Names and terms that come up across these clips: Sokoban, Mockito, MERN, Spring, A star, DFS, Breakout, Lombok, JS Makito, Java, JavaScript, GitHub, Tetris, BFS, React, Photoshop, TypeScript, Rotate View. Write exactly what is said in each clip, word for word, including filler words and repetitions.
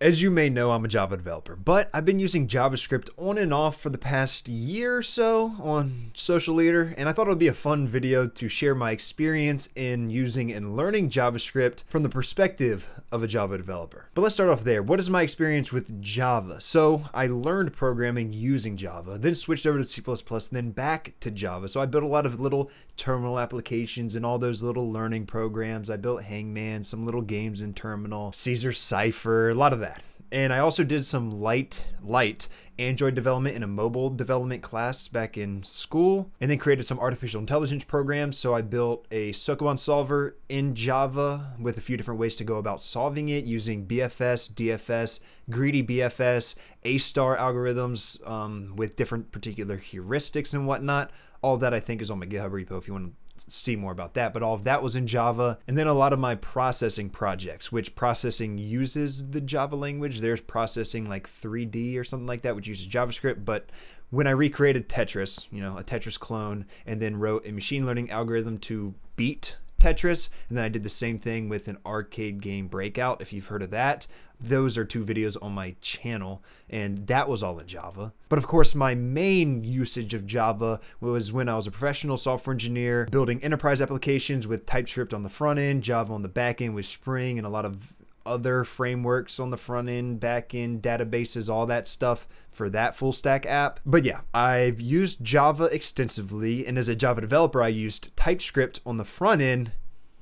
As you may know, I'm a Java developer, but I've been using JavaScript on and off for the past year or so on Social Leader, and I thought it would be a fun video to share my experience in using and learning JavaScript from the perspective of a Java developer. But let's start off there. What is my experience with Java? So I learned programming using Java, then switched over to C plus plus, and then back to Java. So I built a lot of little terminal applications and all those little learning programs. I built Hangman, some little games in terminal, Caesar Cipher, a lot of that. And I also did some light, light Android development in a mobile development class back in school, and then created some artificial intelligence programs. So I built a Sokoban solver in Java with a few different ways to go about solving it using B F S, D F S, greedy B F S, A star algorithms um, with different particular heuristics and whatnot. All that I think is on my GitHub repo if you want to see more about that, but all of that was in Java. And then a lot of my processing projects, which processing uses the Java language. There's processing like three D or something like that, which uses JavaScript. But when I recreated Tetris, you know, a Tetris clone, and then wrote a machine learning algorithm to beat Tetris, and then I did the same thing with an arcade game, Breakout, if you've heard of that. Those are two videos on my channel, and that was all in Java. But of course, my main usage of Java was when I was a professional software engineer, building enterprise applications with TypeScript on the front end, Java on the back end with Spring, and a lot of other frameworks on the front end, back end, databases, all that stuff for that full stack app. But yeah, I've used Java extensively, and as a Java developer, I used TypeScript on the front end,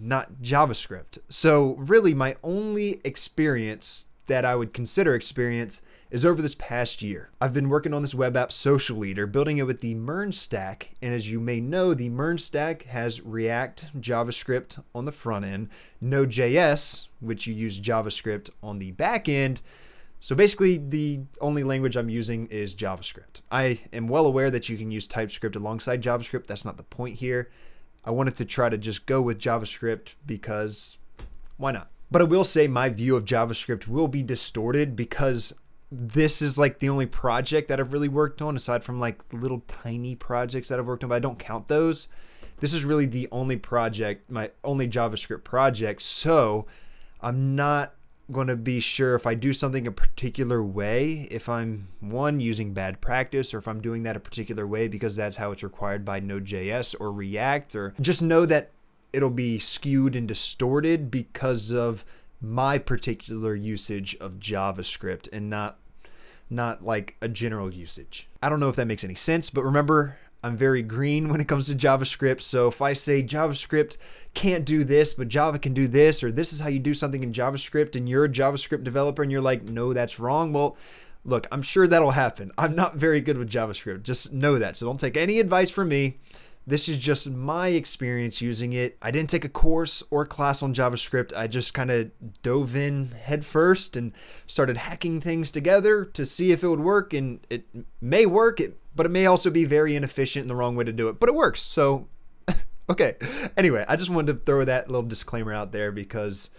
not JavaScript. So really my only experience that I would consider experience is over this past year. I've been working on this web app, Social Leader, building it with the MERN stack. And as you may know, the MERN stack has React, JavaScript on the front end, Node J S, which you use JavaScript on the back end. So basically the only language I'm using is JavaScript. I am well aware that you can use TypeScript alongside JavaScript. That's not the point here. I wanted to try to just go with JavaScript because why not? But I will say my view of JavaScript will be distorted because this is like the only project that I've really worked on aside from like little tiny projects that I've worked on, but I don't count those. This is really the only project, my only JavaScript project. So I'm not going to be sure if I do something a particular way, if I'm one using bad practice or if I'm doing that a particular way because that's how it's required by Node J S or React, or just know that it'll be skewed and distorted because of my particular usage of JavaScript and not not like a general usage. I don't know if that makes any sense, but remember, I'm very green when it comes to JavaScript. So if I say JavaScript can't do this, but Java can do this, or this is how you do something in JavaScript, and you're a JavaScript developer and you're like, no, that's wrong. Well, look, I'm sure that'll happen. I'm not very good with JavaScript. Just know that. So don't take any advice from me. This is just my experience using it. I didn't take a course or class on JavaScript. I just kind of dove in headfirst and started hacking things together to see if it would work. And it may work. It but it may also be very inefficient and the wrong way to do it, but it works. So, okay. Anyway, I just wanted to throw that little disclaimer out there because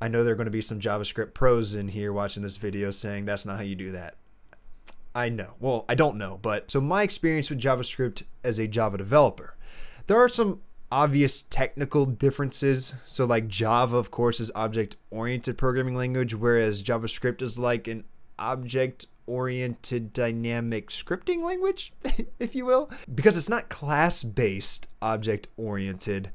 I know there are going to be some JavaScript pros in here watching this video saying that's not how you do that. I know. Well, I don't know, but so my experience with JavaScript as a Java developer, there are some obvious technical differences. So like Java, of course, is object-oriented programming language, whereas JavaScript is like an object oriented dynamic scripting language, if you will, because it's not class-based object oriented,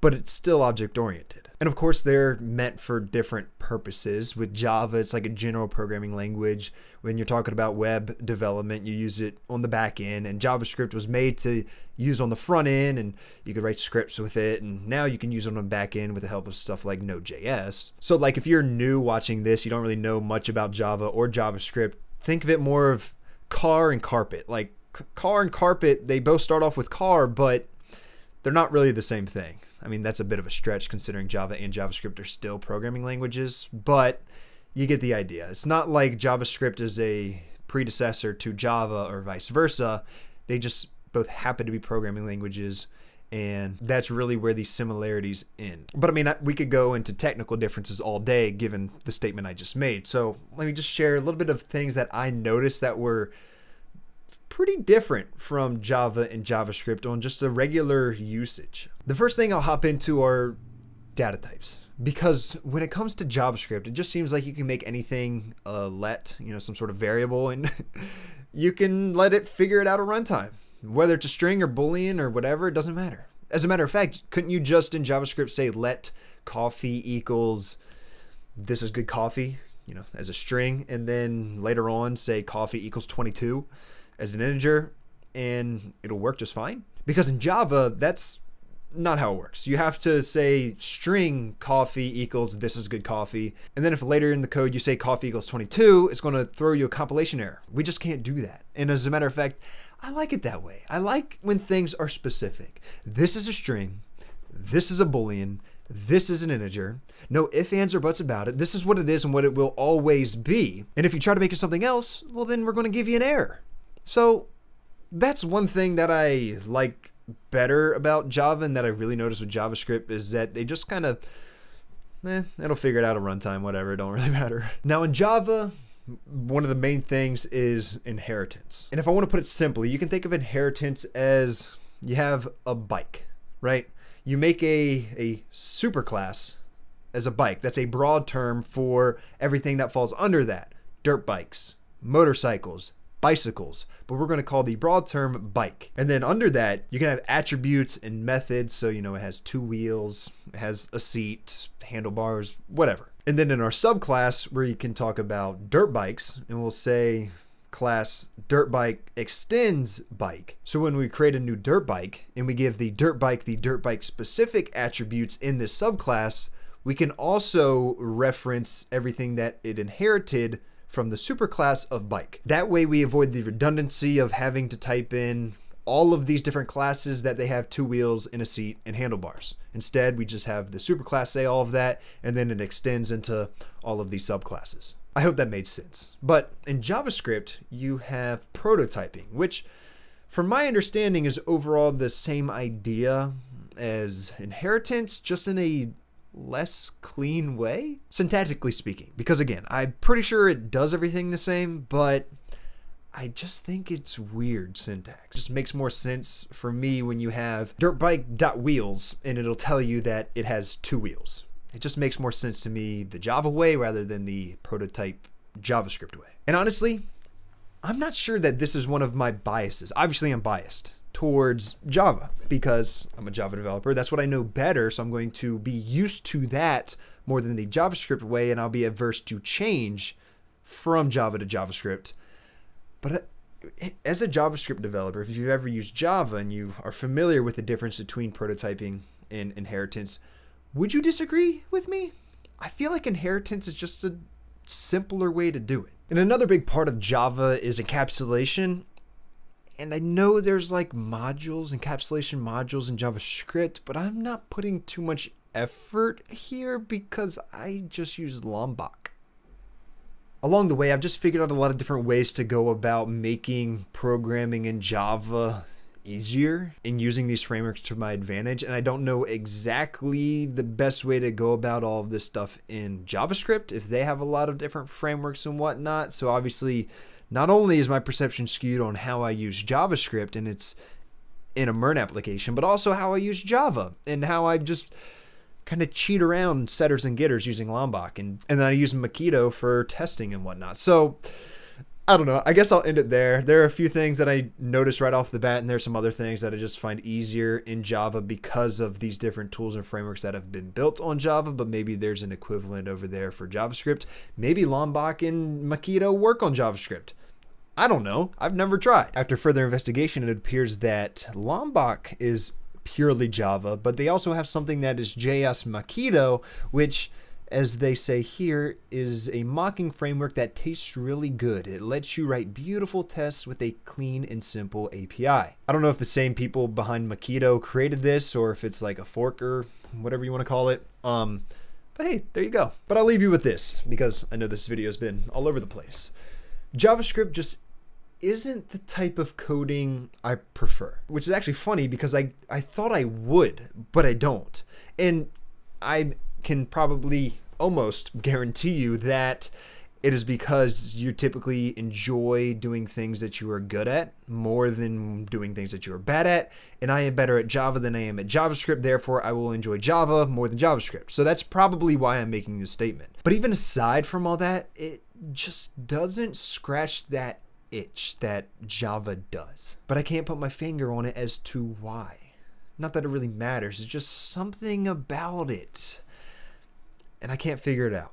but it's still object oriented. And of course they're meant for different purposes. With Java, it's like a general programming language. When you're talking about web development, you use it on the back end, and JavaScript was made to use on the front end, and you could write scripts with it, and now you can use it on the back end with the help of stuff like Node J S. So like if you're new watching this, you don't really know much about Java or JavaScript, think of it more of car and carpet. Like car and carpet, they both start off with car, but they're not really the same thing. I mean, that's a bit of a stretch considering Java and JavaScript are still programming languages, but you get the idea. It's not like JavaScript is a predecessor to Java or vice versa. They just both happen to be programming languages, and that's really where these similarities end. But I mean, we could go into technical differences all day given the statement I just made. So let me just share a little bit of things that I noticed that were pretty different from Java and JavaScript on just a regular usage. The first thing I'll hop into are data types. because when it comes to JavaScript, it just seems like you can make anything a let, you know, some sort of variable, and you can let it figure it out at runtime. Whether it's a string or Boolean or whatever, it doesn't matter. As a matter of fact, couldn't you just in JavaScript say let coffee equals this is good coffee, you know, as a string, and then later on say coffee equals twenty-two as an integer, and it'll work just fine? Because in Java, that's not how it works. You have to say string coffee equals this is good coffee, and then if later in the code you say coffee equals twenty-two, it's going to throw you a compilation error. We just can't do that. And as a matter of fact, I like it that way. I like when things are specific. This is a string, this is a Boolean, this is an integer. No ifs, ands, or buts about it. This is what it is and what it will always be. And if you try to make it something else, well, then we're going to give you an error. So that's one thing that I like better about Java, and that I really noticed with JavaScript, is that they just kind of, eh, it'll figure it out at runtime, whatever, it don't really matter. Now in Java, one of the main things is inheritance. And if I want to put it simply, you can think of inheritance as you have a bike, right? You make a, a superclass as a bike. That's a broad term for everything that falls under that. Dirt bikes, motorcycles, bicycles, but we're going to call the broad term bike. And then under that, you can have attributes and methods. So, you know, it has two wheels, it has a seat, handlebars, whatever. And then in our subclass, where you can talk about dirt bikes, and we'll say class dirt bike extends bike. So when we create a new dirt bike and we give the dirt bike the dirt bike specific attributes in this subclass, we can also reference everything that it inherited from the superclass of bike. That way we avoid the redundancy of having to type in all of these different classes that they have two wheels and a seat and handlebars. Instead, we just have the superclass say all of that, and then it extends into all of these subclasses. I hope that made sense. But in JavaScript, you have prototyping, which from my understanding is overall the same idea as inheritance, just in a less clean way, syntactically speaking. Because again, I'm pretty sure it does everything the same, but I just think it's weird syntax. It just makes more sense for me when you have dirtbike.wheels and it'll tell you that it has two wheels. It just makes more sense to me the Java way rather than the prototype JavaScript way. And honestly, I'm not sure that this is one of my biases. Obviously, I'm biased towards Java because I'm a Java developer. That's what I know better, so I'm going to be used to that more than the JavaScript way, and I'll be averse to change from Java to JavaScript. But as a JavaScript developer, if you've ever used Java and you are familiar with the difference between prototyping and inheritance, would you disagree with me? I feel like inheritance is just a simpler way to do it. And another big part of Java is encapsulation. And I know there's like modules, encapsulation modules in JavaScript, but I'm not putting too much effort here because I just use Lombok. Along the way, I've just figured out a lot of different ways to go about making programming in Java easier and using these frameworks to my advantage. And I don't know exactly the best way to go about all of this stuff in JavaScript, if they have a lot of different frameworks and whatnot. So obviously, not only is my perception skewed on how I use JavaScript and it's in a MERN application, but also how I use Java and how I just kind of cheat around setters and getters using Lombok, and, and then I use Mockito for testing and whatnot. So I don't know, I guess I'll end it there. There are a few things that I noticed right off the bat, and there's some other things that I just find easier in Java because of these different tools and frameworks that have been built on Java, but maybe there's an equivalent over there for JavaScript. Maybe Lombok and Mockito work on JavaScript. I don't know, I've never tried. After further investigation, it appears that Lombok is purely Java, but they also have something that is J S Makito, which, as they say here, is a mocking framework that tastes really good. It lets you write beautiful tests with a clean and simple A P I. I don't know if the same people behind Mockito created this or if it's like a fork or whatever you want to call it. Um, but hey, there you go. But I'll leave you with this because I know this video has been all over the place. JavaScript just isn't the type of coding I prefer, which is actually funny because I, I thought I would, but I don't. And I can probably almost guarantee you that it is because you typically enjoy doing things that you are good at more than doing things that you are bad at. And I am better at Java than I am at JavaScript. Therefore, I will enjoy Java more than JavaScript. So that's probably why I'm making this statement. But even aside from all that, it just doesn't scratch that itch that Java does. But I can't put my finger on it as to why. Not that it really matters. It's just something about it. And I can't figure it out.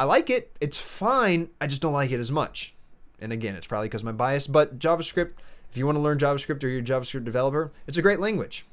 I like it, it's fine, I just don't like it as much. And again, it's probably because of my bias, but JavaScript, if you want to learn JavaScript or you're a JavaScript developer, it's a great language.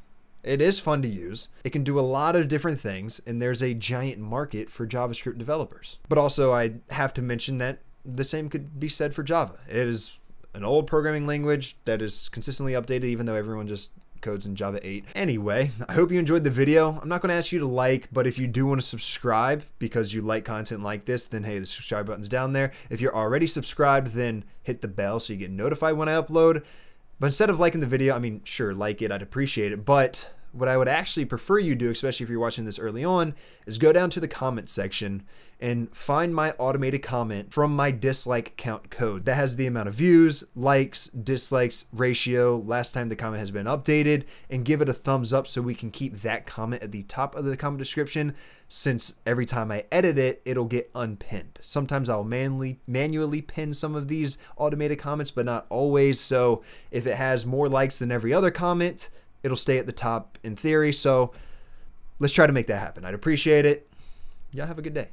It is fun to use. It can do a lot of different things, and there's a giant market for JavaScript developers. But also, I have to mention that the same could be said for Java. It is an old programming language that is consistently updated, even though everyone just codes in Java eight. Anyway, I hope you enjoyed the video. I'm not going to ask you to like, but if you do want to subscribe because you like content like this, then hey, the subscribe button's down there. If you're already subscribed, then hit the bell so you get notified when I upload. But instead of liking the video, I mean, sure, like it, I'd appreciate it, but what I would actually prefer you do, especially if you're watching this early on, is go down to the comment section and find my automated comment from my dislike count code that has the amount of views, likes, dislikes ratio, last time the comment has been updated, and give it a thumbs up so we can keep that comment at the top of the comment description, since every time I edit it, it'll get unpinned. Sometimes I'll manually manually pin some of these automated comments, but not always. So if it has more likes than every other comment, it'll stay at the top in theory. So let's try to make that happen. I'd appreciate it. Y'all have a good day.